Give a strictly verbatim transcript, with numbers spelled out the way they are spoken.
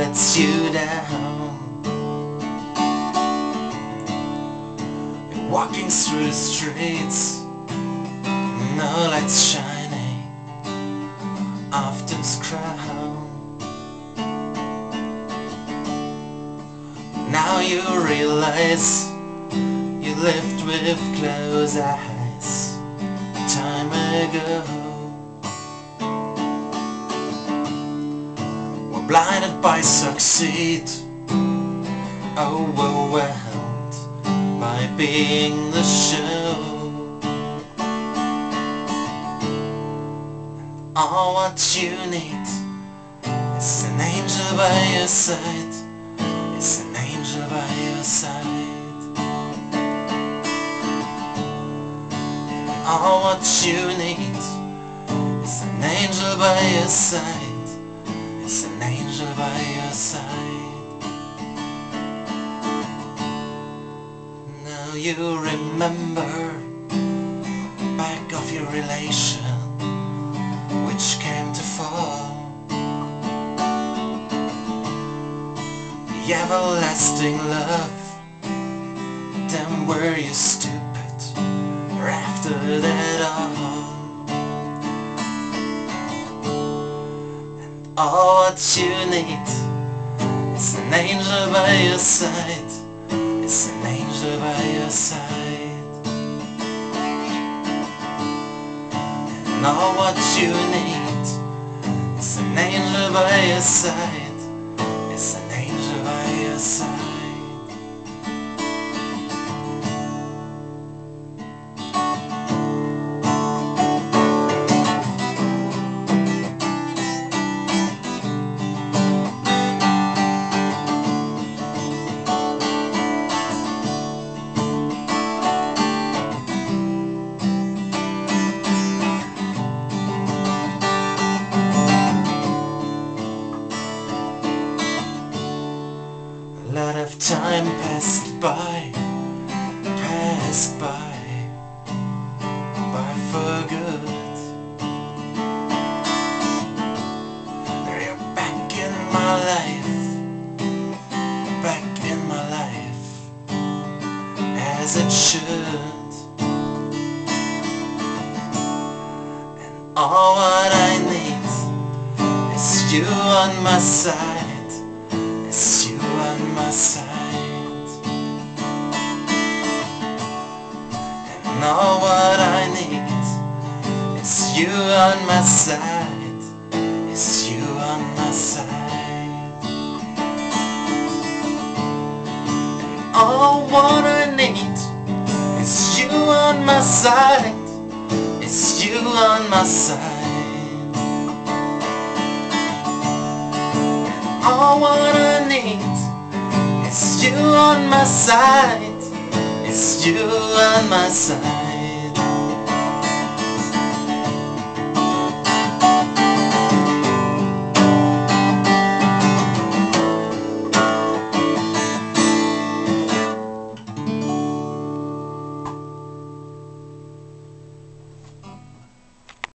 lets you down. You're walking through the streets, no lights shining off this crown. Now you realize you lived with closed eyes a time ago. Blinded by succeed, overwhelmed by being the show. And all what you need is an angel by your side. It's an angel by your side. And all what you need is an angel by your side. It's an angel by your side. Now you remember back of your relation which came to fall. The everlasting love. Then were you stupid or after that all? All what you need is an angel by your side. It's an angel by your side. And all what you need is an angel by your side. It's an angel by your side. A lot of time passed by, passed by, by for good. You're back in my life, back in my life, as it should. And all what I need is you on my side. It's you on my side. And all what I need is you on my side. It's you on my side. And all what I need is you on my side. It's you on my side. And all what I it's you on my side. It's you on my side.